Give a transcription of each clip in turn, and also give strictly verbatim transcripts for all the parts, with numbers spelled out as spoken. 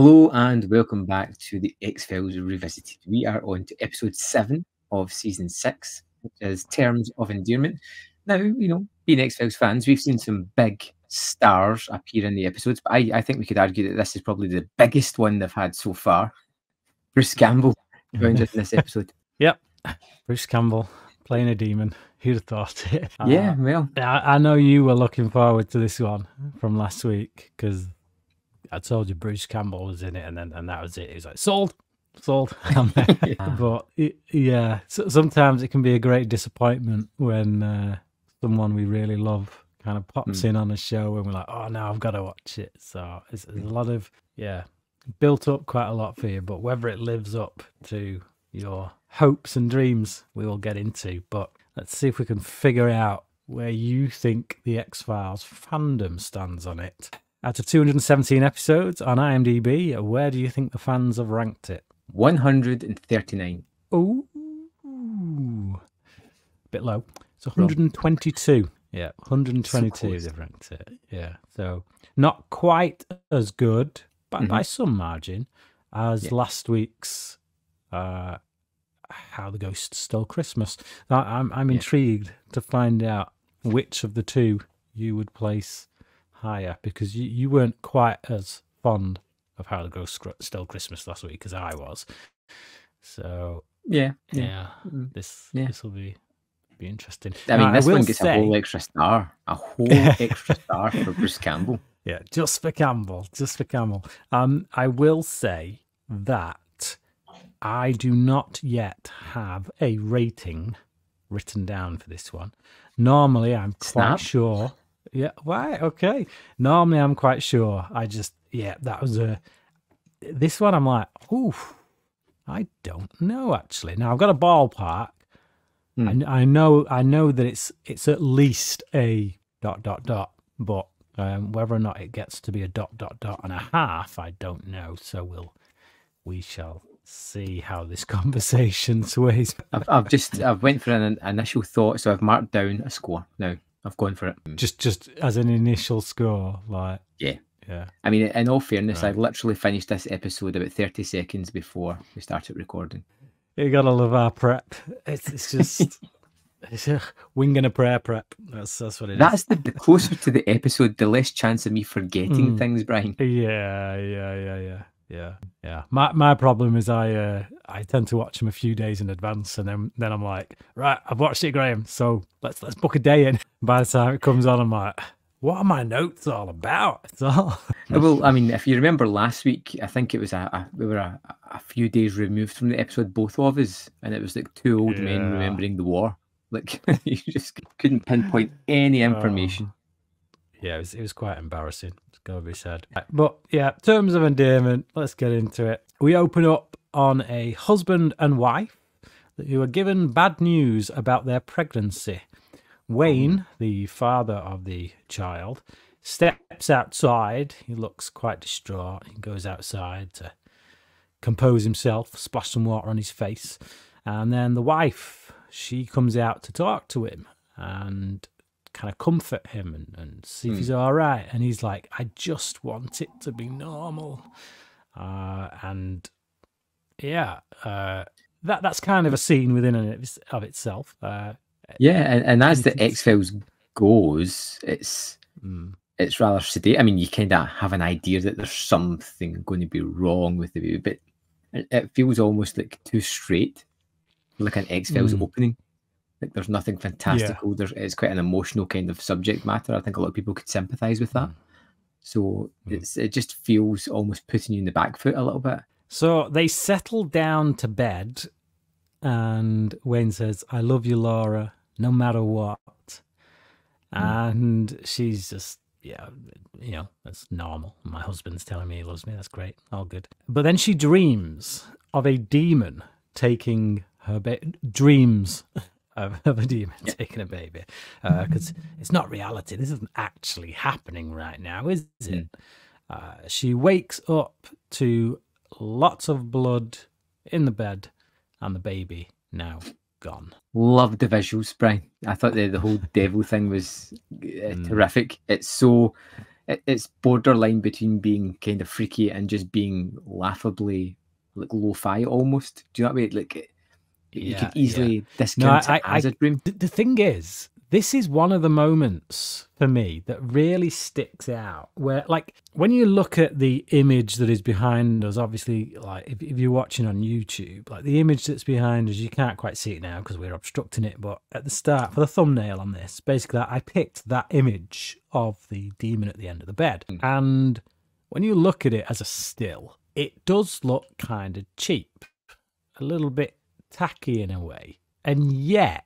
Hello and welcome back to the X-Files Revisited. We are on to episode seven of season six, which is Terms of Endearment. Now, you know, being X-Files fans, we've seen some big stars appear in the episodes, but I, I think we could argue that this is probably the biggest one they've had so far. Bruce Campbell joined us in this episode. Yep, Bruce Campbell playing a demon. Who'd have thought it? Uh, yeah, well. I, I know you were looking forward to this one from last week because I told you Bruce Campbell was in it, and then and that was it. He was like, sold, sold. Yeah. But it, yeah, so, sometimes it can be a great disappointment when uh, someone we really love kind of pops mm. in on a show, and we're like, oh no, I've got to watch it. So it's, it's a lot of yeah, built up quite a lot for you, but whether it lives up to your hopes and dreams, we will get into. But let's see if we can figure out where you think the X-Files fandom stands on it. Out of two hundred seventeen episodes on IMDb, where do you think the fans have ranked it? one hundred thirty-nine. Ooh. A bit low. It's one hundred twenty-two. Yeah, one hundred twenty-two so they've ranked it. Yeah, so not quite as good, but mm-hmm. by some margin, as yeah. last week's uh, How the Ghosts Stole Christmas. Now, I'm, I'm yeah. intrigued to find out which of the two you would place higher, because you, you weren't quite as fond of How the Ghosts Stole Christmas last week as I was. So yeah, yeah, yeah. this yeah. this will be be interesting. I mean, now, this I one gets say... a whole extra star, a whole extra star for Bruce Campbell. Yeah, just for Campbell, just for Campbell. Um, I will say that I do not yet have a rating written down for this one. Normally, I'm quite Snap. sure. Yeah, right, okay. Normally, I'm quite sure. I just, yeah, that was a... This one, I'm like, oof, I don't know, actually. Now, I've got a ballpark. Mm. I, I know I know that it's it's at least a dot, dot, dot, but um, whether or not it gets to be a dot, dot, dot and a half, I don't know. So we'll, we shall see how this conversation sways. I've, I've just, I've went for an initial thought, so I've marked down a score now. I've gone for it. Just just as an initial score, like... Yeah. Yeah. I mean, in all fairness, right. I literally finished this episode about thirty seconds before we started recording. You gotta love our prep. It's, it's just... it's a wing and a prayer prep. That's that's what it that's is. That's the, the closer to the episode, the less chance of me forgetting mm. things, Brian. Yeah, yeah, yeah, yeah. Yeah, yeah. My my problem is I uh, I tend to watch them a few days in advance, and then then I'm like, right, I've watched it, Graham. So let's let's book a day in. By the time it comes on, I'm like, what are my notes all about? It's all. Well, I mean, if you remember last week, I think it was a, a we were a, a few days removed from the episode, both of us, and it was like two old yeah. men remembering the war. Like you just couldn't pinpoint any information. Oh. Yeah, it was, it was quite embarrassing. It's got to be said. But yeah, Terms of Endearment, let's get into it. We open up on a husband and wife who are given bad news about their pregnancy. Wayne, the father of the child, steps outside. He looks quite distraught. He goes outside to compose himself, splash some water on his face. And then the wife, she comes out to talk to him and kind of comfort him and, and see mm. if he's all right, and he's like, I just want it to be normal. Uh, and yeah, uh, that that's kind of a scene within and of itself. Uh, yeah, and, and as the X-Files goes, it's mm. it's rather sedate. I mean, you kind of have an idea that there's something going to be wrong with the view, but it feels almost like too straight, like an X-Files mm. opening. Like there's nothing fantastical. Yeah. There's, it's quite an emotional kind of subject matter. I think a lot of people could sympathise with that. So mm. it's, it just feels almost putting you in the back foot a little bit. So they settle down to bed and Wayne says, I love you, Laura, no matter what. Mm. And she's just, yeah, you know, that's normal. My husband's telling me he loves me. That's great. All good. But then she dreams of a demon taking her baby. Dreams. Of a demon yeah. taking a baby, because uh, it's not reality. This isn't actually happening right now, is it? Mm. Uh, she wakes up to lots of blood in the bed, and the baby now gone. Love the visuals, Brian. I thought the the whole devil thing was uh, mm. terrific. It's so it, it's borderline between being kind of freaky and just being laughably like lo-fi almost. Do you know what I mean? Like it, yeah, you could easily yeah. discount no, I, it as I, a dream. The thing is, this is one of the moments for me that really sticks out where, like, when you look at the image that is behind us, obviously, like, if, if you're watching on YouTube, like, the image that's behind us, you can't quite see it now because we're obstructing it, but at the start, for the thumbnail on this, basically, I picked that image of the demon at the end of the bed. And when you look at it as a still, it does look kind of cheap, a little bit tacky in a way, and yet,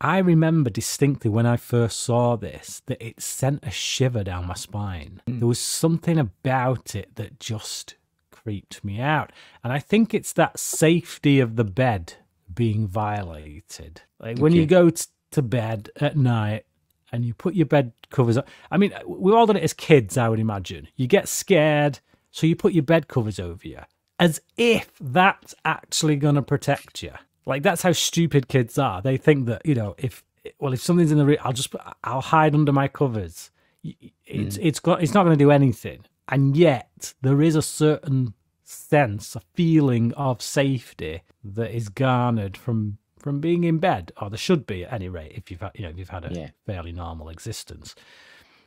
I remember distinctly when I first saw this that it sent a shiver down my spine. Mm. There was something about it that just creeped me out. And I think it's that safety of the bed being violated. Like okay. when you go to bed at night and you put your bed covers up. I mean, we've all done it as kids, I would imagine. You get scared, so you put your bed covers over you as if that's actually going to protect you. Like, that's how stupid kids are. They think that, you know, if, well, if something's in the room, I'll just, I'll hide under my covers. It's, mm. it's got, it's not going to do anything. And yet there is a certain sense, a feeling of safety that is garnered from, from being in bed, or there should be at any rate, if you've had, you know, if you've had a yeah. fairly normal existence.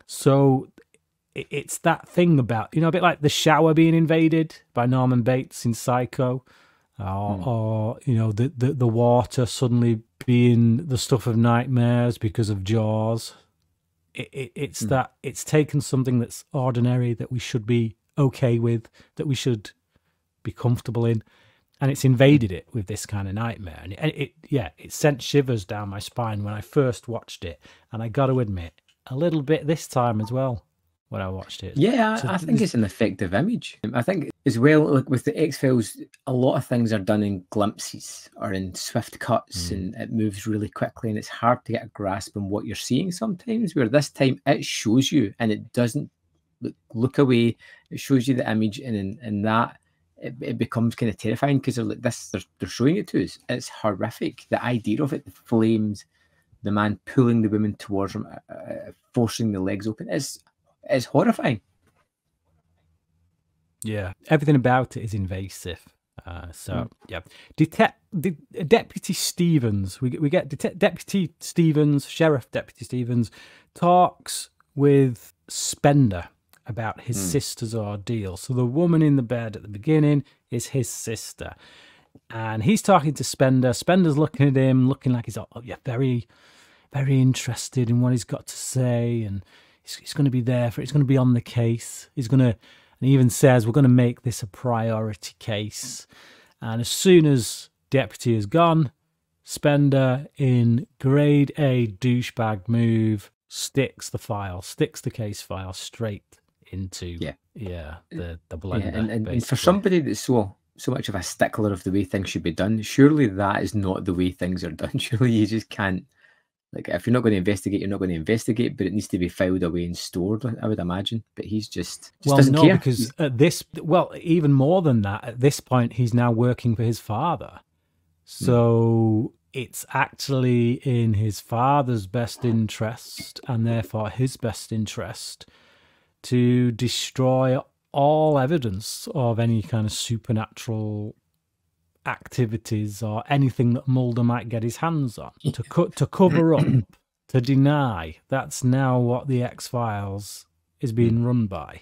So it's that thing about, you know, a bit like the shower being invaded by Norman Bates in Psycho. Or, mm. or, you know, the, the, the water suddenly being the stuff of nightmares because of Jaws. It, it, it's mm. that it's taken something that's ordinary, that we should be okay with, that we should be comfortable in, and it's invaded it with this kind of nightmare. And it, it yeah, it sent shivers down my spine when I first watched it. And I got to admit, a little bit this time as well. When I watched it. Yeah, so I think it's an effective image. I think as well, like with the X-Files, a lot of things are done in glimpses or in swift cuts mm. and it moves really quickly and it's hard to get a grasp on what you're seeing sometimes, where this time it shows you and it doesn't look, look away. It shows you the image and in, in that it, it becomes kind of terrifying because they're like this, they're, they're showing it to us. It's horrific. The idea of it, the flames, the man pulling the woman towards him, uh, forcing the legs open, is It's horrifying. Yeah, everything about it is invasive. Uh, so mm. yeah, Detec De Deputy Stevens. We we get Det Deputy Stevens, Sheriff Deputy Stevens, talks with Spender about his mm. sister's ordeal. So the woman in the bed at the beginning is his sister, and he's talking to Spender. Spender's looking at him, looking like he's oh, yeah very, very interested in what he's got to say and. It's going to be there for. It's going to be on the case. He's going to, and he even says we're going to make this a priority case. And as soon as Deputy is gone, Spender, in grade A douchebag move, sticks the file, sticks the case file straight into yeah, yeah, the the blender. Yeah, and, and, and for somebody that's so so much of a stickler of the way things should be done, surely that is not the way things are done. Surely you just can't. Like, if you're not going to investigate, you're not going to investigate, but it needs to be filed away and stored, I would imagine. But he's just, just well, doesn't no, care. Because at this, well, even more than that, at this point, he's now working for his father. So mm. it's actually in his father's best interest, and therefore his best interest, to destroy all evidence of any kind of supernatural activities or anything that Mulder might get his hands on to cut to cover up, to deny. That's now what the X-Files is being run by,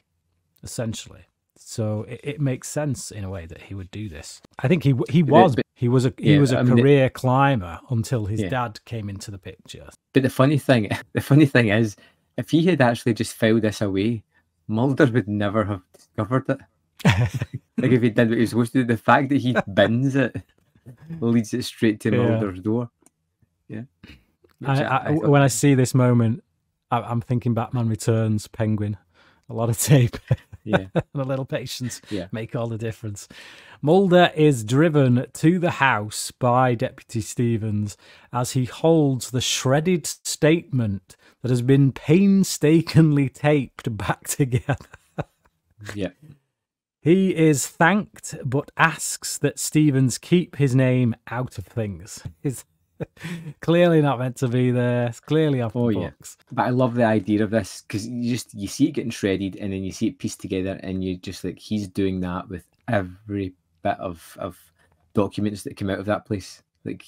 essentially. So it, it makes sense in a way that he would do this. I think he he was he was a he yeah, was a I mean, career it, climber until his yeah. dad came into the picture. But the funny thing, the funny thing is, if he had actually just filed this away, Mulder would never have discovered it. Like if he did what he was supposed to do, the fact that he bins it leads it straight to Mulder's yeah. door. Yeah. I, I, I when I see this moment, I, I'm thinking Batman Returns, Penguin, a lot of tape, yeah, and a little patience yeah. make all the difference. Mulder is driven to the house by Deputy Stevens as he holds the shredded statement that has been painstakingly taped back together. Yeah. He is thanked, but asks that Stevens keep his name out of things. His Clearly not meant to be there. It's clearly off oh, the books. Yeah. But I love the idea of this, because you just you see it getting shredded and then you see it pieced together, and you just like, he's doing that with every bit of of documents that come out of that place. Like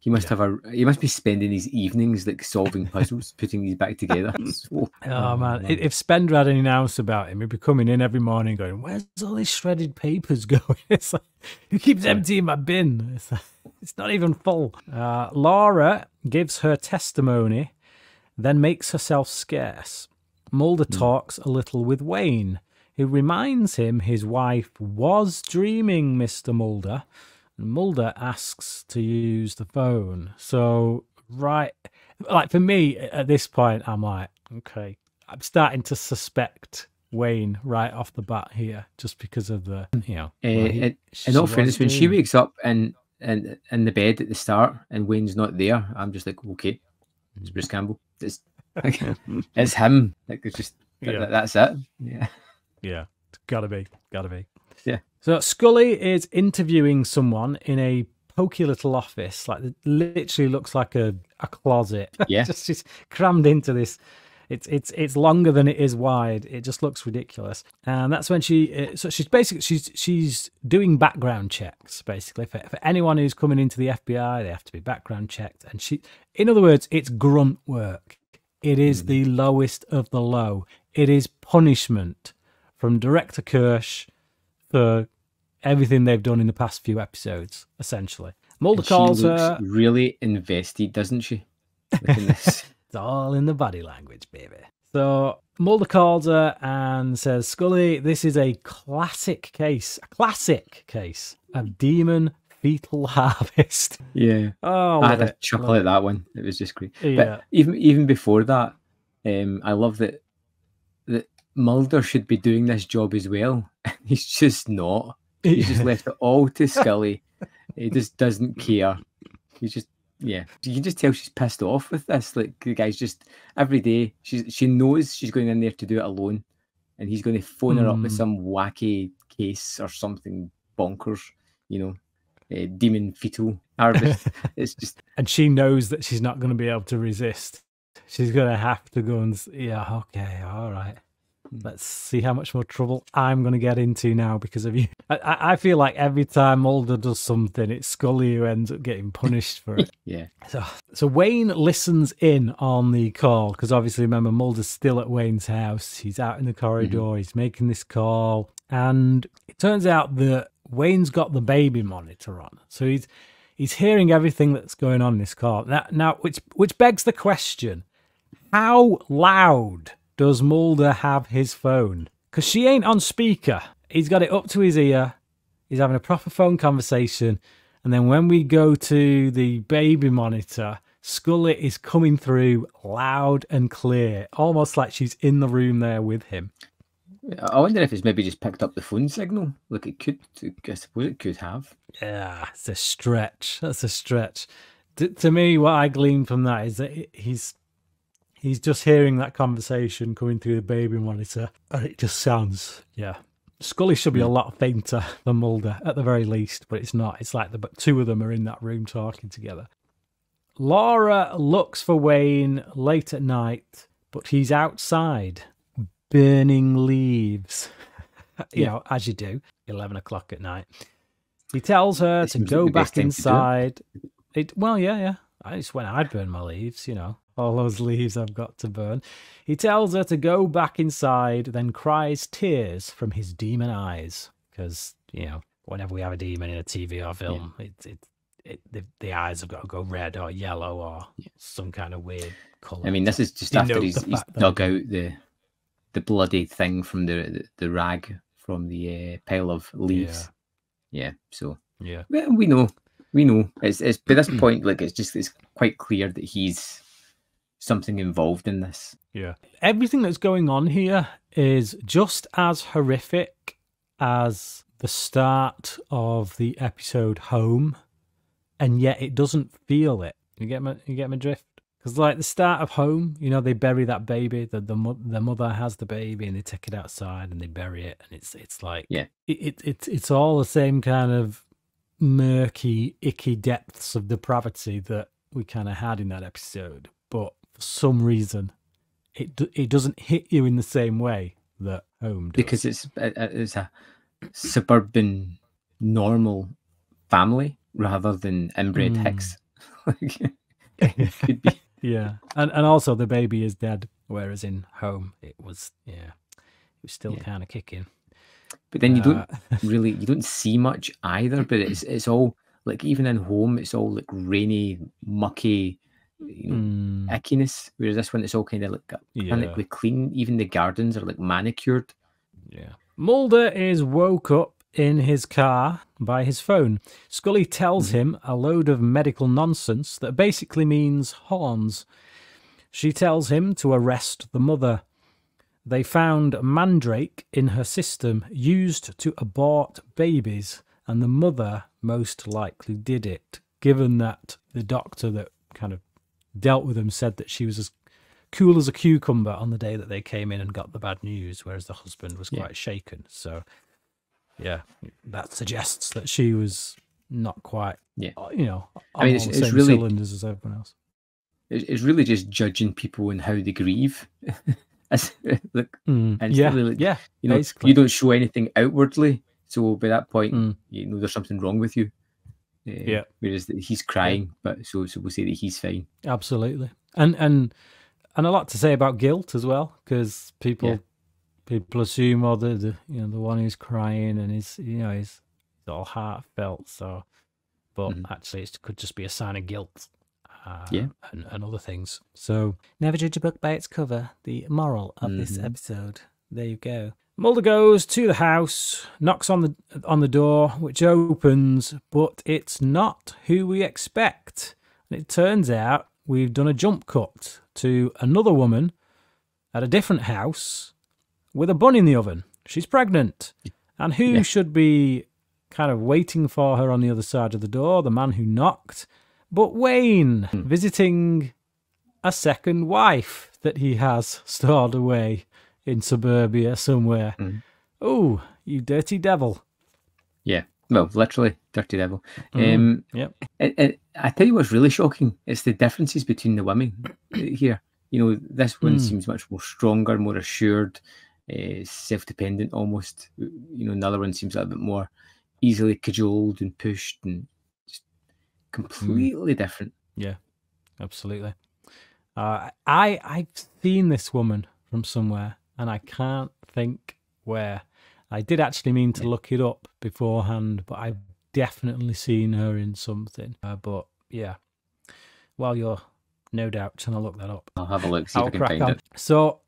he must yeah. have a he must be spending his evenings like solving puzzles, putting these back together. So, oh man. man, if Spender had any nouse about him, he'd be coming in every morning going, "Where's all these shredded papers going?" It's like, who keeps emptying my bin? It's like, it's not even full. Uh, Laura gives her testimony, then makes herself scarce. Mulder mm. talks a little with Wayne, who reminds him his wife was dreaming, Mister Mulder. And Mulder asks to use the phone. So, right, like for me at this point, I'm like, okay, I'm starting to suspect Wayne right off the bat here, just because of the, you know. Uh, he, and all friends, when she wakes up and and in the bed at the start, and Wayne's not there, I'm just like, okay, it's Bruce Campbell. It's like, it's him. Like it's just yeah. that, that's it. Yeah, yeah, it's gotta be, gotta be. Yeah. So Scully is interviewing someone in a pokey little office, like it literally looks like a a closet. Yeah, just, just crammed into this. It's it's it's longer than it is wide. It just looks ridiculous. And that's when she so she's basically she's she's doing background checks basically for for anyone who's coming into the F B I. They have to be background checked. And she, in other words, it's grunt work. It is mm. the lowest of the low. It is punishment from Director Kirsch for everything they've done in the past few episodes, essentially. Mulder calls her. She looks really invested, doesn't she? Looking this. It's all in the body language, baby. So Mulder calls her and says, "Scully, this is a classic case, a classic case of demon fetal harvest." Yeah. Oh, I had it. a chuckle love at that one. It was just great. Yeah. But even even before that, um, I love that that Mulder should be doing this job as well, and he's just not. He's just left it all to Scully. He just doesn't care. He's just. Yeah, you can just tell she's pissed off with this. Like the guy's just every day. She she knows she's going in there to do it alone, and he's going to phone mm. her up with some wacky case or something bonkers. You know, uh, demon fetal harvest. It's just, and she knows that she's not going to be able to resist. She's going to have to go and yeah, okay, all right. Let's see how much more trouble I'm going to get into now because of you. I, I feel like every time Mulder does something, it's Scully who ends up getting punished for it. Yeah. So, so Wayne listens in on the call because obviously, remember, Mulder's still at Wayne's house. He's out in the corridor. Mm-hmm. He's making this call. And it turns out that Wayne's got the baby monitor on. So he's he's hearing everything that's going on in this call. Now, now which, which begs the question, how loud does Mulder have his phone? Because she ain't on speaker. He's got it up to his ear. He's having a proper phone conversation. And then when we go to the baby monitor, Scully is coming through loud and clear, almost like she's in the room there with him. I wonder if it's maybe just picked up the phone signal. Look, it could. I suppose it could have. Yeah, it's a stretch. That's a stretch. D- to me, what I glean from that is that he's... He's just hearing that conversation coming through the baby monitor, and it just sounds, yeah. Scully should be a lot fainter than Mulder, at the very least, but it's not. It's like the two of them are in that room talking together. Laura looks for Wayne late at night, but he's outside, burning leaves. you yeah. know, as you do, eleven o'clock at night. He tells her to go back inside. It, well, yeah, yeah. I just went, I'd burn my leaves, you know. All those leaves I've got to burn. He tells her to go back inside, then cries tears from his demon eyes. Because, you know, whenever we have a demon in a T V or film, yeah. it, it, it, the, the eyes have got to go red or yellow or yeah. some kind of weird colour. I mean, this is just after he's, he's dug out the the bloody thing from the the, the rag from the uh, pile of leaves. Yeah. yeah so, yeah. Well, we know. We know. It's, it's, by this point, like, it's just it's quite clear that he's something involved in this. Yeah. Everything that's going on here is just as horrific as the start of the episode Home, and yet it doesn't feel it. You get my you get my drift? Because like the start of Home, you know, they bury that baby, the the, mo the mother has the baby and they take it outside and they bury it, and it's it's like yeah. it, it it's it's all the same kind of murky, icky depths of depravity that we kind of had in that episode, but for some reason it it doesn't hit you in the same way that Home does, because it's a, it's a suburban normal family rather than inbred mm. hicks. Like, it could be. Yeah, and and also the baby is dead, whereas in Home it was yeah it was still yeah. kind of kicking. But then you don't uh, really you don't see much either. But it's it's all like, even in Home it's all like rainy, mucky, you know, mm. ickiness. Whereas this one it's all kind of like clinically yeah. clean. Even the gardens are like manicured. Yeah. Mulder is woke up in his car by his phone. Scully tells mm. him a load of medical nonsense that basically means horns. She tells him to arrest the mother. They found mandrake in her system, used to abort babies, and the mother most likely did it, given that the doctor that kind of dealt with them said that she was as cool as a cucumber on the day that they came in and got the bad news, whereas the husband was quite yeah. shaken. So, yeah, that suggests that she was not quite, yeah. you know, on I mean, it's, the same it's really, cylinders as everyone else. It's really just judging people and how they grieve. Look, mm, and yeah, really, yeah, you know, basically. You don't show anything outwardly, so by that point, mm. you know there's something wrong with you. Uh, yeah. Whereas he's crying, yeah. but so so we'll say that he's fine. Absolutely, and and and a lot to say about guilt as well, because people yeah. people assume, or oh, the, the you know the one who's crying and is you know is all heartfelt. So, but mm. actually, it could just be a sign of guilt. Uh, yeah, and, and other things. So never judge a book by its cover. The moral of mm-hmm. this episode. There you go. Mulder goes to the house, knocks on the on the door, which opens, but it's not who we expect. And it turns out we've done a jump cut to another woman at a different house with a bun in the oven. She's pregnant, and who yeah. should be kind of waiting for her on the other side of the door? The man who knocked. But Wayne, hmm. visiting a second wife that he has stored away in suburbia somewhere. Hmm. Oh, you dirty devil. Yeah, well, literally, dirty devil. Mm. Um, yep. it, it, I tell you what's really shocking. It's the differences between the women here. You know, this one hmm. seems much more stronger, more assured, uh, self-dependent almost. You know, another one seems a little bit more easily cajoled and pushed and completely mm. different. Yeah, absolutely. Uh, I I've seen this woman from somewhere, and I can't think where. I did actually mean to look it up beforehand, but I've definitely seen her in something. Uh, but yeah, well, you're no doubt trying to look that up. I'll have a look. See if I can find it. So,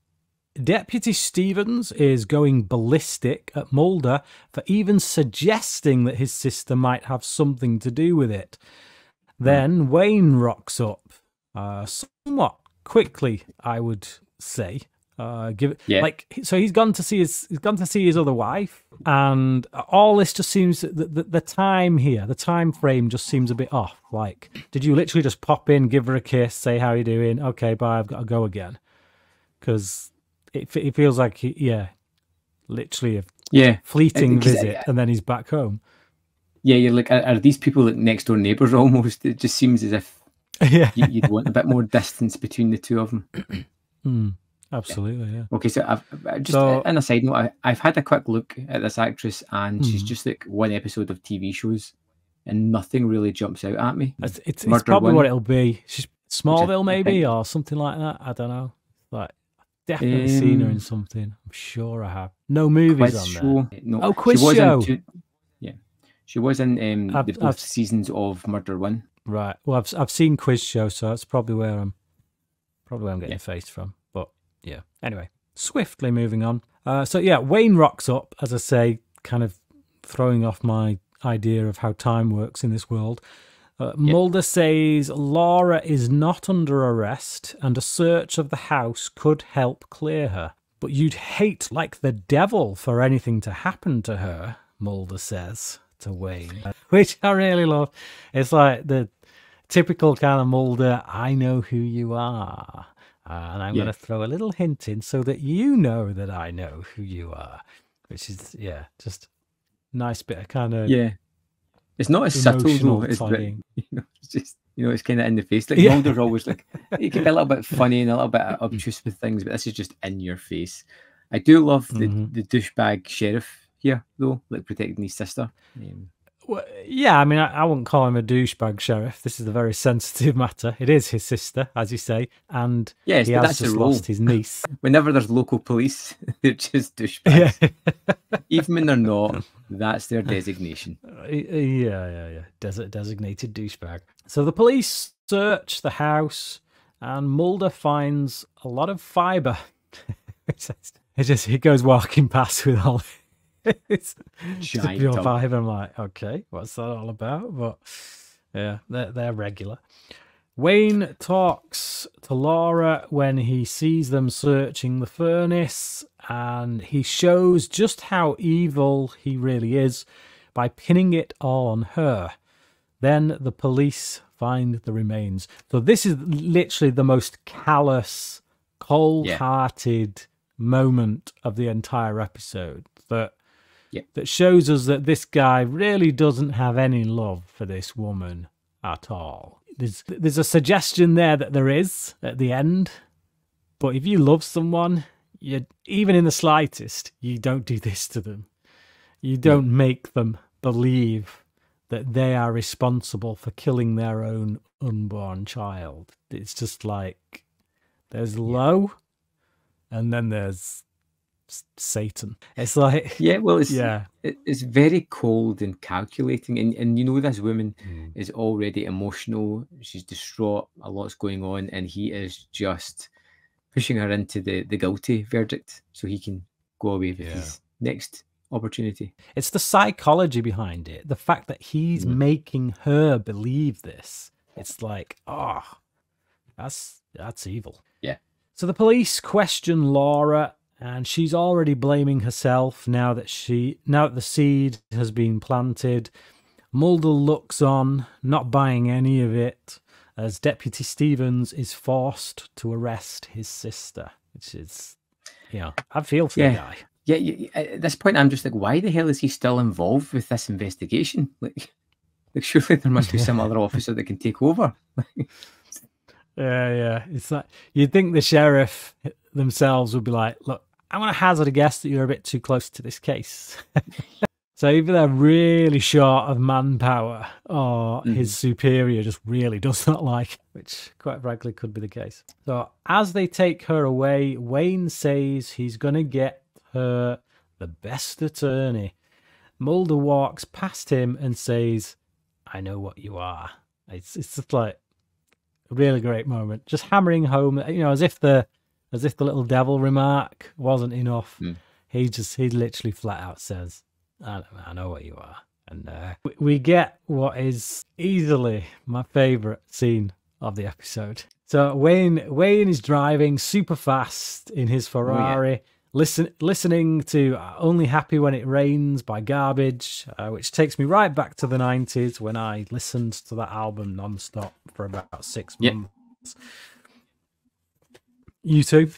Deputy Stevens is going ballistic at Mulder for even suggesting that his sister might have something to do with it. Then Wayne rocks up uh, somewhat quickly, I would say. Uh, give it, yeah. like so, he's gone to see his he's gone to see his other wife, and all this just seems the, the the time here, the time frame just seems a bit off. Like, did you literally just pop in, give her a kiss, say how you doing? Okay, bye. I've got to go again, because it it feels like he, yeah, literally a yeah fleeting visit, I, I, and then he's back home. Yeah, you're like, are, are these people like next door neighbours almost? It just seems as if yeah. you, you'd want a bit more distance between the two of them. Mm, absolutely, yeah. yeah. Okay, so I've just so, on a side note, I, I've had a quick look at this actress, and mm. she's just like one episode of T V shows, and nothing really jumps out at me. It's, it's, it's probably One, what it'll be. She's Smallville, I, maybe, I or something like that. I don't know. Like, definitely um, seen her in something. I'm sure I have. No movies quiz on there. Show. No. Oh, Quiz Show. She was in um, I've, the both I've, seasons of Murder One. Right. Well, I've I've seen Quiz Show, so that's probably where I'm probably where I'm getting yeah. faced from. But yeah. Anyway, swiftly moving on. Uh, so yeah, Wayne rocks up, as I say, kind of throwing off my idea of how time works in this world. Uh, yep. Mulder says Laura is not under arrest, and a search of the house could help clear her. But you'd hate like the devil for anything to happen to her, Mulder says. Away, which I really love. It's like the typical kind of Mulder, I know who you are, uh, and I'm yeah. going to throw a little hint in so that you know that I know who you are, which is, yeah, just nice bit of kind of... Yeah. It's not as subtle, though. It's, you know, it's just You know, it's kind of in the face. Like, yeah. Mulder's always like, he can be a little bit funny and a little bit obtuse with things, but this is just in your face. I do love the, mm-hmm. the douchebag sheriff here, though, like protecting his sister. Um, well, yeah, I mean, I, I wouldn't call him a douchebag sheriff. This is a very sensitive matter. It is his sister, as you say, and yes, he has that's just lost his niece. Whenever there's local police, they're just douchebags. Yeah. Even when they're not, that's their designation. Uh, yeah, yeah, yeah. Des- designated douchebag. So the police search the house, and Mulder finds a lot of fibre. It just he goes walking past with all it's just a pure fibre. I'm like, okay, what's that all about? But yeah, they're they're regular. Wayne talks to Laura when he sees them searching the furnace, and he shows just how evil he really is by pinning it all on her. Then the police find the remains. So this is literally the most callous, cold-hearted yeah. moment of the entire episode that yeah. that shows us that this guy really doesn't have any love for this woman at all. There's there's a suggestion there that there is at the end, but if you love someone, you even in the slightest, you don't do this to them. You don't yeah. make them believe that they are responsible for killing their own unborn child. It's just like there's yeah. low. And then there's Satan. It's like... Yeah, well, it's yeah. It, it's very cold and calculating. And, and you know, this woman mm. is already emotional. She's distraught. A lot's going on. And he is just pushing her into the, the guilty verdict so he can go away with yeah. his next opportunity. It's the psychology behind it. The fact that he's mm. making her believe this. It's like, oh, that's that's evil. Yeah. So the police question Laura, and she's already blaming herself now that she now that the seed has been planted. Mulder looks on, not buying any of it, as Deputy Stevens is forced to arrest his sister, which is, you know, I feel for yeah. the guy. Yeah, yeah, at this point, I'm just like, why the hell is he still involved with this investigation? Like, like surely there must be some other officer that can take over. Yeah, yeah. It's like you'd think the sheriff themselves would be like, "Look, I'm gonna hazard a guess that you're a bit too close to this case." So either they're really short of manpower, or mm. his superior just really does not like it, which quite frankly could be the case. So as they take her away, Wayne says he's gonna get her the best attorney. Mulder walks past him and says, "I know what you are." It's it's just like. Really great moment, just hammering home, you know, as if the as if the little devil remark wasn't enough. Mm. He just he literally flat out says, I, don't know, "I know what you are," and uh, we, we get what is easily my favorite scene of the episode. So Wayne Wayne is driving super fast in his Ferrari, oh, yeah. listen listening to "Only Happy When It Rains" by Garbage, uh, which takes me right back to the nineties when I listened to that album nonstop for about six yep. months. You too.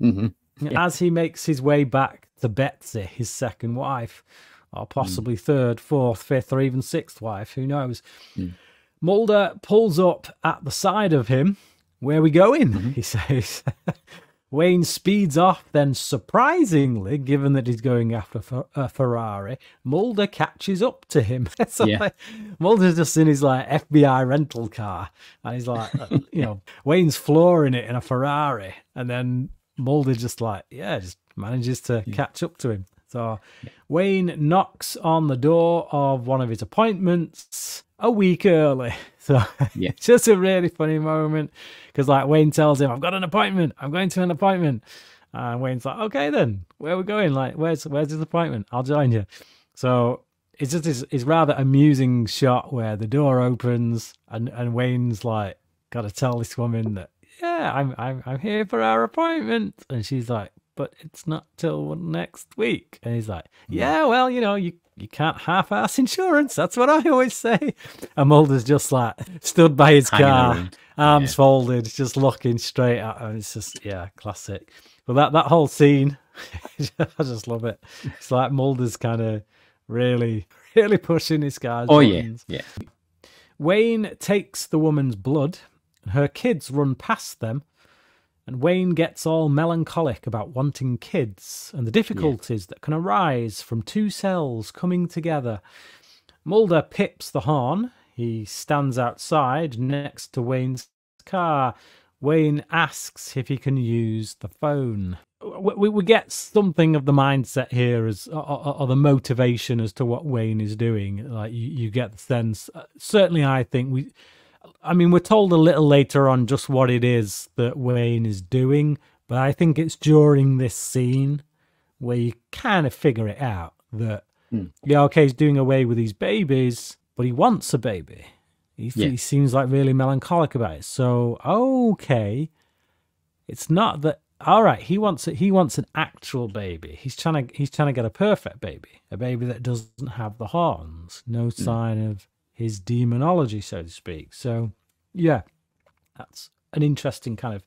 Mm-hmm. Yeah. As he makes his way back to Betsy, his second wife, or possibly mm. third, fourth, fifth, or even sixth wife, who knows? Mm. Mulder pulls up at the side of him. "Where are we going?" Mm-hmm. he says. Wayne speeds off, then surprisingly, given that he's going after a Ferrari, Mulder catches up to him. So yeah. Mulder's just in his like F B I rental car, and he's like, you know, Wayne's flooring it in a Ferrari, and then Mulder just like, yeah, just manages to yeah. catch up to him. So yeah. Wayne knocks on the door of one of his appointments a week early. So yeah. it's just a really funny moment because like Wayne tells him, "I've got an appointment. I'm going to an appointment." And uh, Wayne's like, "Okay, then where are we going? Like, where's, where's his appointment? I'll join you." So it's just this, it's rather amusing shot where the door opens and, and Wayne's like, got to tell this woman that, yeah, I'm, I'm, I'm here for our appointment. And she's like, "But it's not till next week." And he's like, "Yeah, well, you know, you, you can't half-ass insurance. That's what I always say." And Mulder's just like stood by his car, arms yeah. folded, just looking straight at him. It's just, yeah, classic. But that, that whole scene, I just love it. It's like Mulder's kind of really, really pushing his guys. Oh, yeah, yeah. Wayne takes the woman's blood, and her kids run past them, and Wayne gets all melancholic about wanting kids and the difficulties yeah. that can arise from two cells coming together. Mulder pips the horn. He stands outside next to Wayne's car. Wayne asks if he can use the phone. We, we get something of the mindset here as, or, or the motivation as to what Wayne is doing. Like you, you get the sense. Certainly, I think we. I mean, we're told a little later on just what it is that Wayne is doing, but I think it's during this scene where you kind of figure it out that mm. yeah, okay, he's doing away with these babies, but he wants a baby. He, yeah. he seems like really melancholic about it. So okay, it's not that. All right, he wants it. He wants an actual baby. He's trying to. He's trying to get a perfect baby, a baby that doesn't have the horns. No sign mm. of his demonology, so to speak. So, yeah, that's an interesting kind of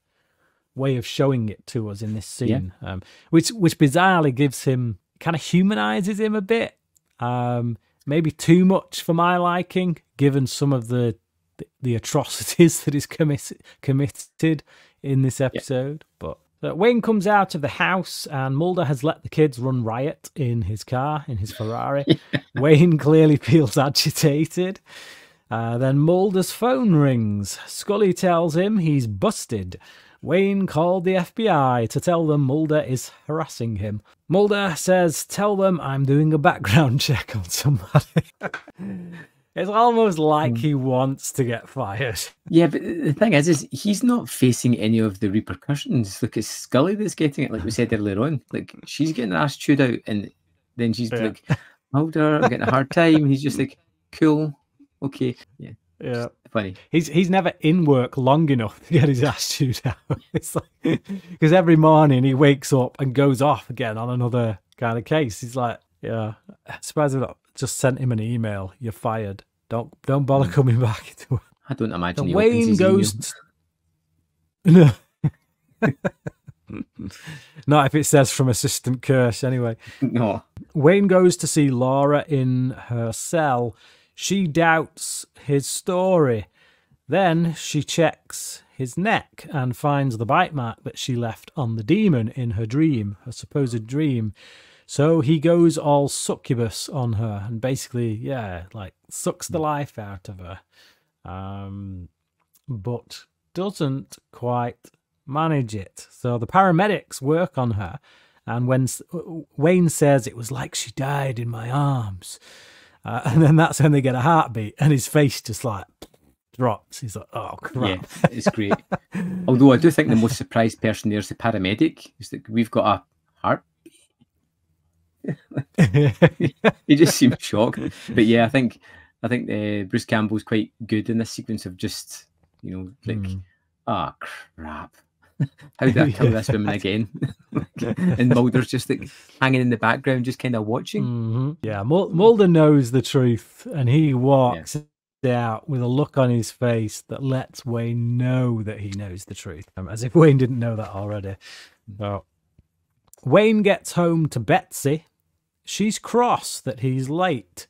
way of showing it to us in this scene, yeah. um, which which bizarrely gives him kind of humanizes him a bit. Um, maybe too much for my liking, given some of the the, the atrocities that he's commi committed in this episode, yeah. but. So Wayne comes out of the house and Mulder has let the kids run riot in his car, in his Ferrari. yeah. Wayne clearly feels agitated. Uh, then Mulder's phone rings. Scully tells him he's busted. Wayne called the F B I to tell them Mulder is harassing him. Mulder says, tell them I'm doing a background check on somebody. It's almost like he wants to get fired. Yeah, but the thing is, is he's not facing any of the repercussions. Look, it's Scully that's getting it, like we said earlier on. Like, she's getting her ass chewed out, and then she's yeah. like, Mulder, I'm getting a hard time. And he's just like, cool, okay. Yeah. Yeah. Funny. He's he's never in work long enough to get his ass chewed out. It's like, because every morning he wakes up and goes off again on another kind of case. He's like, yeah, surprised I'm not. Just sent him an email. You're fired. Don't don't bother coming back. I don't imagine. He Wayne goes. No. Not if it says from Assistant Kirsch. Anyway. No. Wayne goes to see Laura in her cell. She doubts his story. Then she checks his neck and finds the bite mark that she left on the demon in her dream, her supposed dream. So he goes all succubus on her and basically, yeah, like sucks the life out of her, um, but doesn't quite manage it. So the paramedics work on her, and when Wayne says it was like she died in my arms, uh, and then that's when they get a heartbeat, and his face just like drops. He's like, oh crap! Yeah, it's great. Although I do think the most surprised person there is the paramedic. Is that we've got a heart. He just seemed shocked, but yeah, I think I think uh, Bruce Campbell's quite good in this sequence of just, you know, like, ah, mm. oh, crap, how did I kill yeah. this woman again? And Mulder's just like hanging in the background, just kind of watching. Mm-hmm. Yeah, Mulder knows the truth, and he walks yeah. out with a look on his face that lets Wayne know that he knows the truth, as if Wayne didn't know that already. So Wayne gets home to Betsy. She's cross that he's late,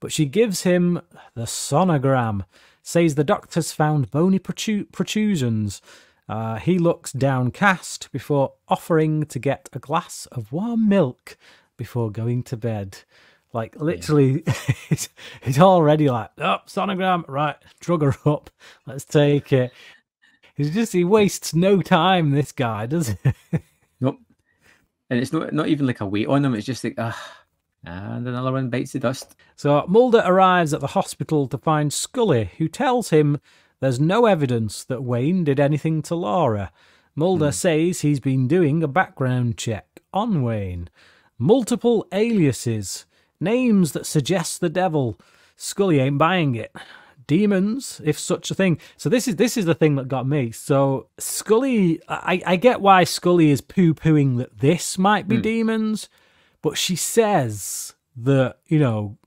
but she gives him the sonogram, says the doctor's found bony protru protrusions. Uh, he looks downcast before offering to get a glass of warm milk before going to bed. Like, literally, yeah. it's, it's already like, oh, sonogram, right, drug her up, let's take it. He's just, he wastes no time, this guy, does he? Nope. And it's not not even like a weight on him. It's just like, ah, and another one bites the dust. So Mulder arrives at the hospital to find Scully, who tells him there's no evidence that Wayne did anything to Laura. Mulder mm. says he's been doing a background check on Wayne. Multiple aliases, names that suggest the devil. Scully ain't buying it. Demons, if such a thing. So this is this is the thing that got me. So Scully, I, I get why Scully is poo-pooing that this might be mm. demons, but she says that, you know,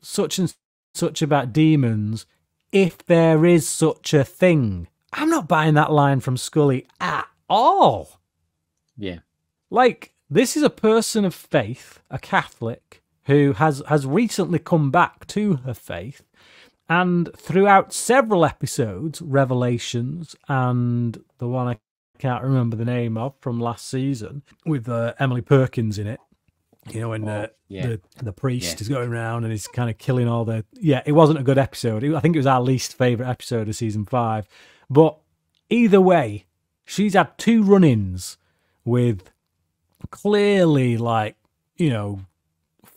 such and such about demons, if there is such a thing. I'm not buying that line from Scully at all. Yeah. Like, this is a person of faith, a Catholic, who has, has recently come back to her faith, And throughout several episodes, Revelations and the one I can't remember the name of from last season with uh, Emily Perkins in it, you know, when oh, the, yeah. the the priest yeah. is going around and he's kind of killing all the... Yeah, it wasn't a good episode. It, I think it was our least favourite episode of season five. But either way, she's had two run-ins with clearly, like, you know...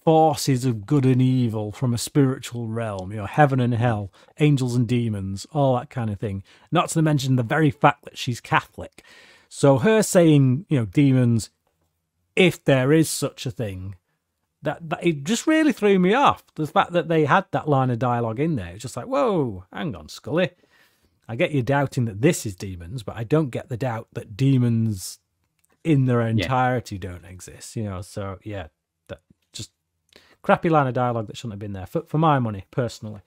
forces of good and evil from a spiritual realm, you know, heaven and hell, angels and demons, all that kind of thing. Not to mention the very fact that she's Catholic. So her saying, you know, demons, if there is such a thing, that, that it just really threw me off. The fact that they had that line of dialogue in there, it's just like, whoa, hang on, Scully. I get you doubting that this is demons, but I don't get the doubt that demons in their entirety yeah. don't exist, you know, so yeah. Crappy line of dialogue that shouldn't have been there, for, for my money, personally.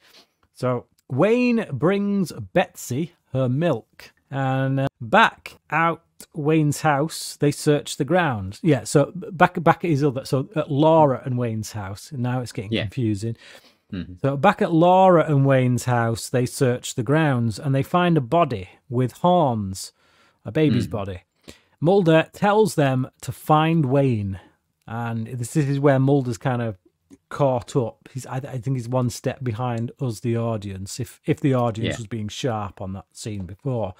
So, Wayne brings Betsy her milk, and uh, back out Wayne's house, they search the ground. Yeah, so back back at his other, so at Laura and Wayne's house, and now it's getting yeah. confusing. Mm-hmm. So, back at Laura and Wayne's house, they search the grounds, and they find a body with horns, a baby's mm. body. Mulder tells them to find Wayne, and this, this is where Mulder's kind of caught up. He's, I, I think he's one step behind us, the audience, if if the audience yeah. was being sharp on that scene before.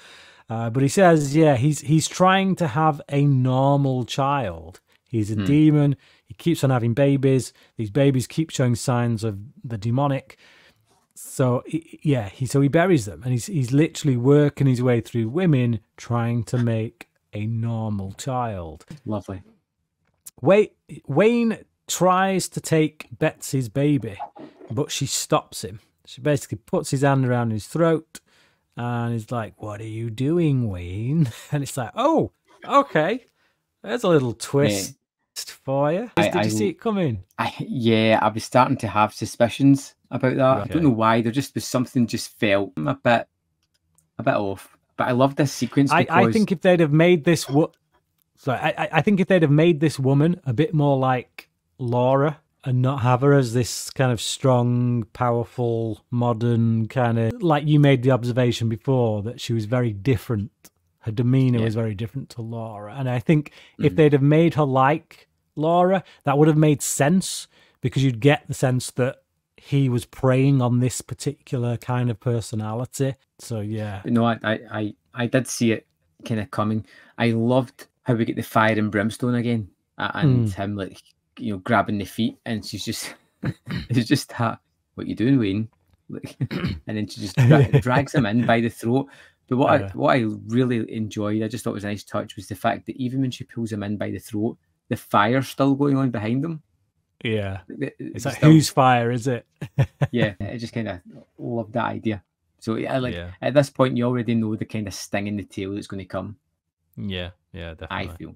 Uh, but he says, yeah, he's he's trying to have a normal child. He's a mm. demon. He keeps on having babies. These babies keep showing signs of the demonic. So, he, yeah, he so he buries them. And he's, he's literally working his way through women trying to make a normal child. Lovely. Wait, Wayne... tries to take Betsy's baby, but she stops him. She basically puts his hand around his throat and is like, what are you doing, Wayne? And it's like, oh, okay. There's a little twist yeah. for you. I, Did I, you see it coming? I, yeah, I was starting to have suspicions about that. Okay. I don't know why. There just was something just felt a bit, a bit off. But I love this sequence. Because... I, I think if they'd have made this... So I, I think if they'd have made this woman a bit more like... Laura and not have her as this kind of strong, powerful, modern kind of, like you made the observation before that she was very different. Her demeanor yeah. was very different to Laura. And I think mm. if they'd have made her like Laura, that would have made sense because you'd get the sense that he was preying on this particular kind of personality. So, yeah. No, I, I, I did see it kind of coming. I loved how we get the fire and brimstone again and mm. him like, you know, grabbing the feet, and she's just, it's just that, what you doing, Wayne? Like, and then she just dra drags him in by the throat. But what yeah. I what I really enjoyed, I just thought was a nice touch, was the fact that even when she pulls him in by the throat, the fire's still going on behind him. Yeah, it, it's, it's like still... whose fire is it? Yeah, I just kind of love that idea. So I like yeah. at this point, you already know the kind of sting in the tail that's going to come. Yeah, yeah, definitely. I feel.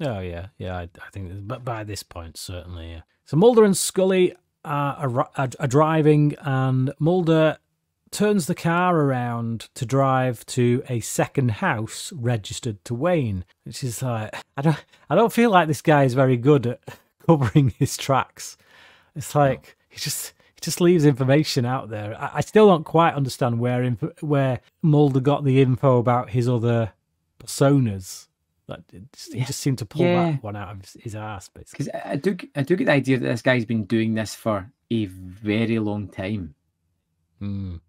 Oh, yeah. Yeah, I, I think but by this point, certainly, yeah. So Mulder and Scully are, are, are driving, and Mulder turns the car around to drive to a second house registered to Wayne, which is like, I don't, I don't feel like this guy is very good at covering his tracks. It's like, he just... just leaves information out there. I, I still don't quite understand where, where Mulder got the info about his other personas. Like it just, yeah. he just seemed to pull yeah. that one out of his, his ass, basically. Because I do, I do get the idea that this guy's been doing this for a very long time. Mm.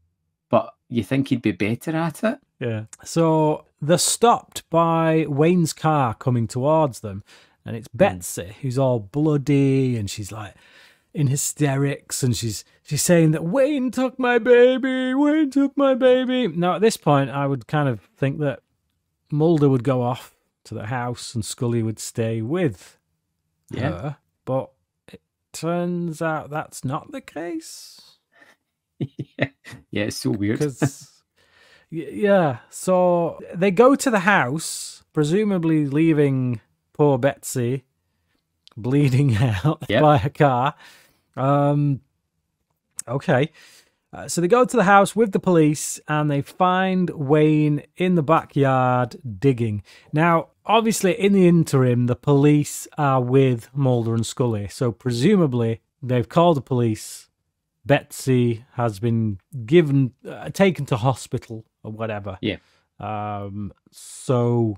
But you think he'd be better at it? Yeah. So they're stopped by Wayne's car coming towards them, and it's Betsy mm. who's all bloody, and she's like in hysterics, and she's she's saying that Wayne took my baby, Wayne took my baby. Now at this point, I would kind of think that Mulder would go off to the house and Scully would stay with yeah. her, but it turns out that's not the case. yeah. yeah, it's so weird. Because yeah, so they go to the house, presumably leaving poor Betsy bleeding out yep. by a car. Um, okay. Uh, so they go to the house with the police and they find Wayne in the backyard digging. Now, obviously, in the interim, the police are with Mulder and Scully. So presumably, they've called the police. Betsy has been given, uh, taken to hospital or whatever. Yeah. Um, so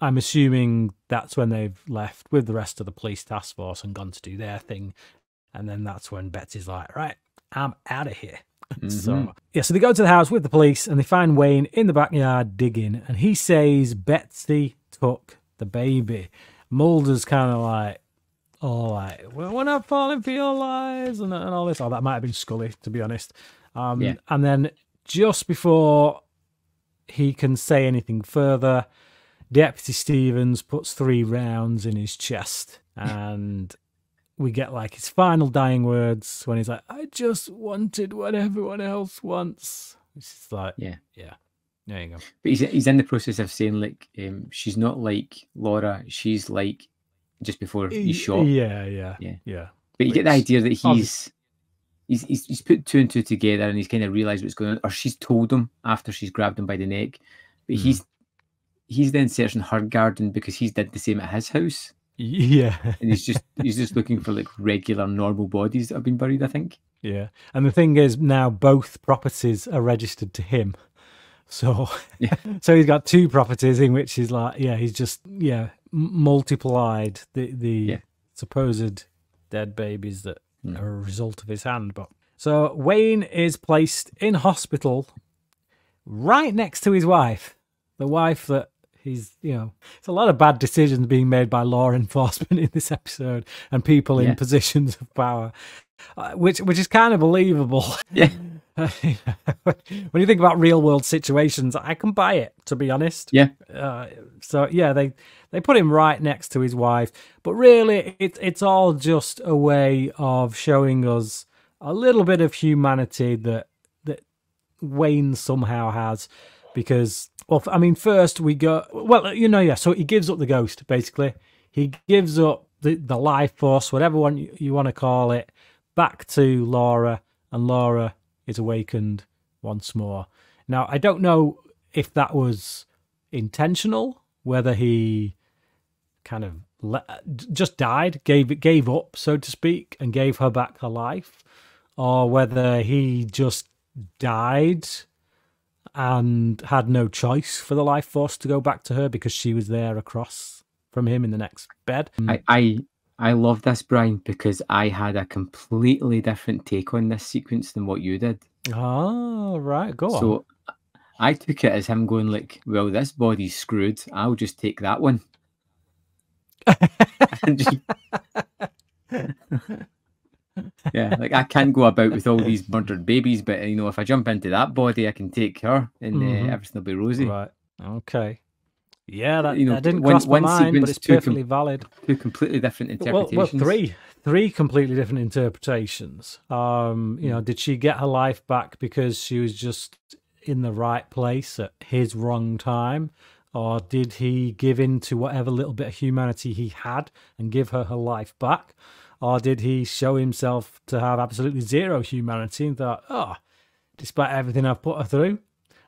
I'm assuming that's when they've left with the rest of the police task force and gone to do their thing. And then that's when Betsy's like, right, I'm out of here. Mm-hmm. So, yeah, so they go to the house with the police and they find Wayne in the backyard digging. And he says Betsy took the baby. Mulder's kind of like, all right, well, we're not falling for your lies and, and all this. Oh, that might have been Scully, to be honest. Um, yeah. And then just before he can say anything further, Deputy Stevens puts three rounds in his chest and... we get like his final dying words when he's like, I just wanted what everyone else wants. It's just like, yeah, yeah, there you go. But he's, he's in the process of saying, like, um, she's not like Laura, she's like just before he's shot. Yeah, yeah, yeah. yeah. But you Which, get the idea that he's, he's he's he's put two and two together and he's kind of realised what's going on, or she's told him after she's grabbed him by the neck. But mm. he's, he's then searching her garden because he's did the same at his house. Yeah. And he's just he's just looking for like regular normal bodies that have been buried, I think. Yeah. And the thing is now both properties are registered to him. So yeah. so he's got two properties in which he's like, yeah, he's just yeah, multiplied the the yeah. supposed dead babies that mm. are a result of his hand. But so Wayne is placed in hospital right next to his wife. The wife that He's, you know, it's a lot of bad decisions being made by law enforcement in this episode and people yeah. in positions of power, uh, which which is kind of believable. Yeah. When you think about real world situations, I can buy it, to be honest. Yeah. Uh, so, yeah, they, they put him right next to his wife. But really, it, it's all just a way of showing us a little bit of humanity that that Wayne somehow has because... Well, I mean, first we go, well, you know, yeah, so he gives up the ghost, basically. He gives up the, the life force, whatever one you, you want to call it, back to Laura, and Laura is awakened once more. Now, I don't know if that was intentional, whether he kind of let, just died, gave, gave up, so to speak, and gave her back her life, or whether he just died and had no choice for the life force to go back to her because she was there across from him in the next bed. I I, I love this, Brian, because I had a completely different take on this sequence than what you did. Oh, right, go on. So I took it as him going like, well, this body's screwed. I'll just take that one. just... yeah, like I can't go about with all these murdered babies, but you know, if I jump into that body, I can take her, and mm-hmm. uh, everything will be rosy. Right? Okay. Yeah, that, you know, that didn't one, cross my mind, but it's perfectly valid. Two completely different interpretations. Well, well, three, three completely different interpretations. Um, you know, did she get her life back because she was just in the right place at his wrong time, or did he give in to whatever little bit of humanity he had and give her her life back? Or did he show himself to have absolutely zero humanity and thought, oh, despite everything I've put her through,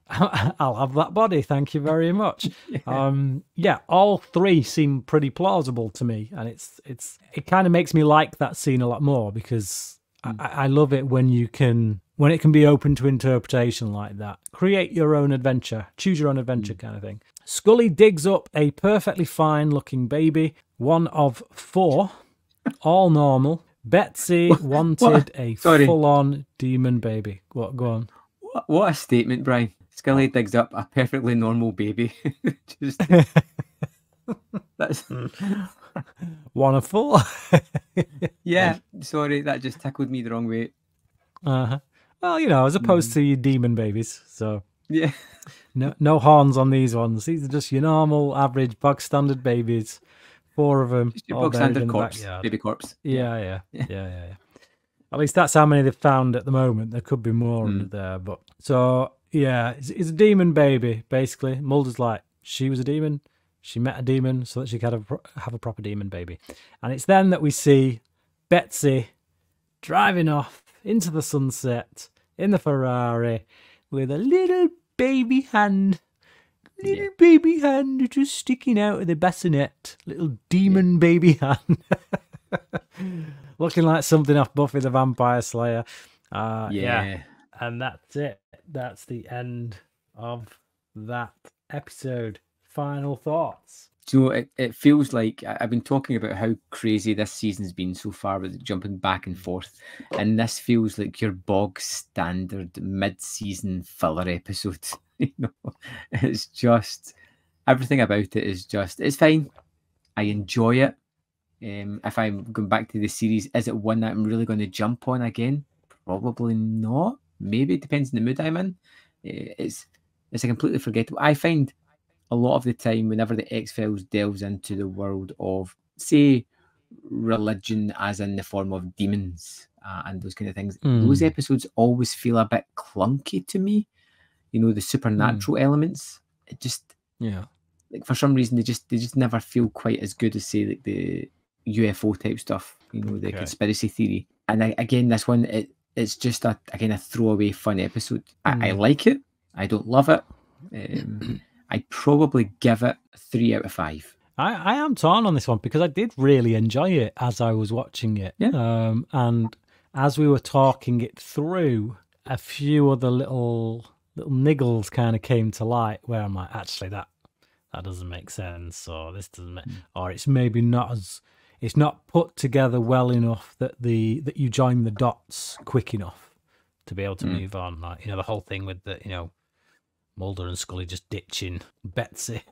I'll have that body. Thank you very much. yeah. Um, yeah, all three seem pretty plausible to me. And it's it's it kind of makes me like that scene a lot more because mm. I, I love it when you can, when it can be open to interpretation like that. Create your own adventure, choose your own adventure mm. kind of thing. Scully digs up a perfectly fine looking baby, one of four. All normal. Betsy what, wanted what, a full-on demon baby. What? Go on. What, what a statement, Brian. Scully digs up a perfectly normal baby. Just, that's one of four. yeah. Sorry, that just tickled me the wrong way. Uh huh. Well, you know, as opposed mm. to your demon babies. So yeah. No, no horns on these ones. These are just your normal, average, bog standard babies. Four of them. Just your standard corpse, baby corpse. Yeah, yeah, yeah, yeah, yeah. At least that's how many they've found at the moment. There could be more mm. there, but so yeah, it's, it's a demon baby basically. Mulder's like, she was a demon, she met a demon, so that she could have a, have a proper demon baby. And it's then that we see Betsy driving off into the sunset in the Ferrari with a little baby hand. Little yeah. baby hand just sticking out of the bassinet. Little demon yeah. baby hand. Looking like something off Buffy the Vampire Slayer. Uh, yeah. yeah. And that's it. That's the end of that episode. Final thoughts. Do you know, it, it feels like I've been talking about how crazy this season's been so far with jumping back and forth, and this feels like your bog standard mid-season filler episode. You know, it's just everything about it is just, it's fine. I enjoy it. Um, if I'm going back to the series, is it one that I'm really going to jump on again? Probably not. Maybe it depends on the mood I'm in. It's it's a completely forgettable. I find a lot of the time, whenever the X-Files delves into the world of, say, religion as in the form of demons uh, and those kind of things, mm. those episodes always feel a bit clunky to me. You know, the supernatural mm. elements. It just, yeah, like for some reason they just they just never feel quite as good as, say, like the U F O type stuff. You know, the okay. conspiracy theory. And I, again, this one, it it's just a again a throwaway fun episode. Mm. I, I like it. I don't love it. Um, I'd probably give it three out of five. I, I am torn on this one because I did really enjoy it as I was watching it. Yeah. Um, and as we were talking it through, a few other little little niggles kind of came to light where I'm like, actually, that that doesn't make sense, or this doesn't make, mm. or it's maybe not as it's not put together well enough that the that you join the dots quick enough to be able to mm. move on. Like, you know, the whole thing with the, you know, Mulder and Scully just ditching Betsy.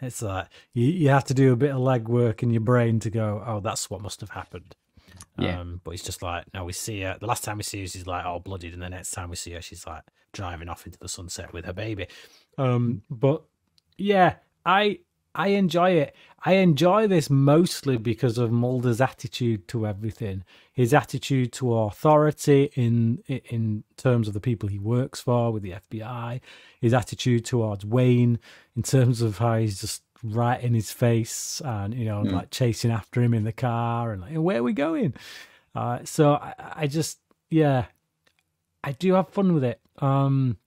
It's like you, you have to do a bit of legwork in your brain to go, oh, that's what must have happened. Yeah. Um, but it's just like, no, we see her. The last time we see her, she's like all bloodied, and the next time we see her, she's like driving off into the sunset with her baby. Um, but yeah, I I enjoy it. I enjoy this mostly because of Mulder's attitude to everything. His attitude to authority in in terms of the people he works for with the F B I. His attitude towards Wayne in terms of how he's just right in his face and, you know, mm. like chasing after him in the car and like, where are we going? Uh, so I, I just, yeah, I do have fun with it. Um,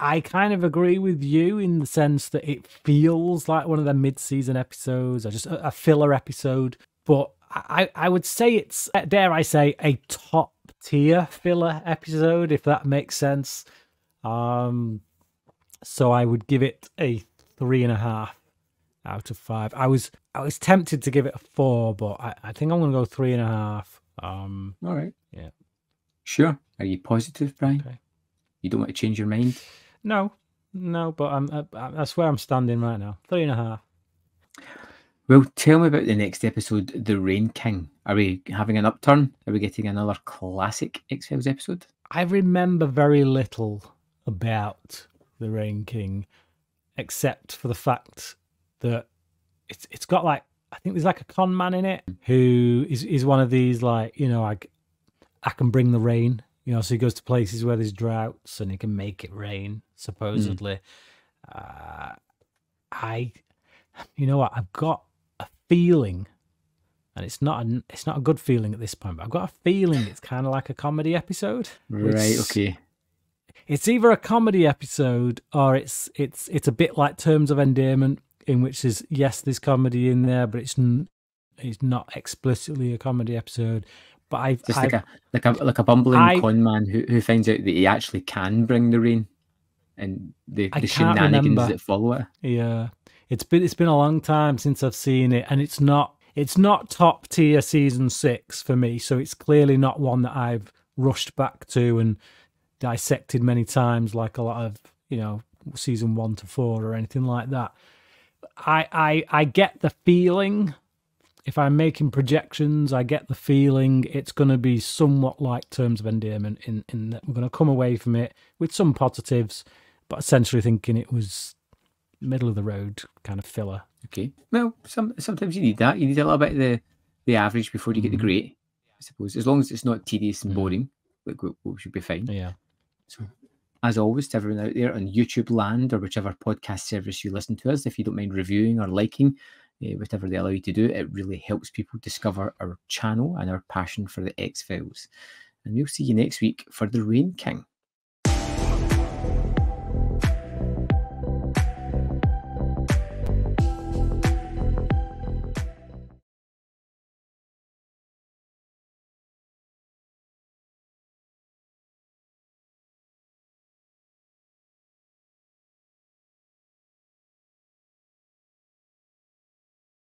I kind of agree with you in the sense that it feels like one of the mid-season episodes or just a filler episode, but I, I would say it's, dare I say, a top-tier filler episode, if that makes sense. Um, so I would give it a three and a half out of five. I was I was tempted to give it a four, but I, I think I'm going to go three and a half. Um, All right. Yeah. Sure. Are you positive, Brian? Okay. You don't want to change your mind? No, no, but I'm, I, I swear I'm standing right now. Three and a half. Well, tell me about the next episode, The Rain King. Are we having an upturn? Are we getting another classic X-Files episode? I remember very little about The Rain King, except for the fact that it's it's got like, I think there's like a con man in it who is, is one of these like, you know, I, I can bring the rain. You know, so he goes to places where there's droughts and he can make it rain, supposedly. Mm. Uh, I, you know what, I've got a feeling, and it's not a, it's not a good feeling at this point, but I've got a feeling it's kind of like a comedy episode. Right, it's, okay. It's either a comedy episode or it's it's it's a bit like Terms of Endearment, in which is, yes, there's comedy in there, but it's, it's not explicitly a comedy episode. But I've just like I've, a like a like a bumbling I, con man who, who finds out that he actually can bring the rain, and the, the shenanigans remember. that follow it. Yeah, it's been it's been a long time since I've seen it, and it's not it's not top tier season six for me. So it's clearly not one that I've rushed back to and dissected many times, like a lot of, you know, season one to four or anything like that. I I I get the feeling. If I'm making projections, I get the feeling it's going to be somewhat like Terms of Endearment in, in that we're going to come away from it with some positives, but essentially thinking it was middle-of-the-road kind of filler. Okay. Well, some, sometimes you need that. You need a little bit of the, the average before you mm. get the great, I suppose. As long as it's not tedious and boring, like we, we should be fine. Yeah. So, as always, to everyone out there on YouTube land or whichever podcast service you listen to us, if you don't mind reviewing or liking, Uh, whatever they allow you to do, it really helps people discover our channel and our passion for the X-Files. And we'll see you next week for The Rain King.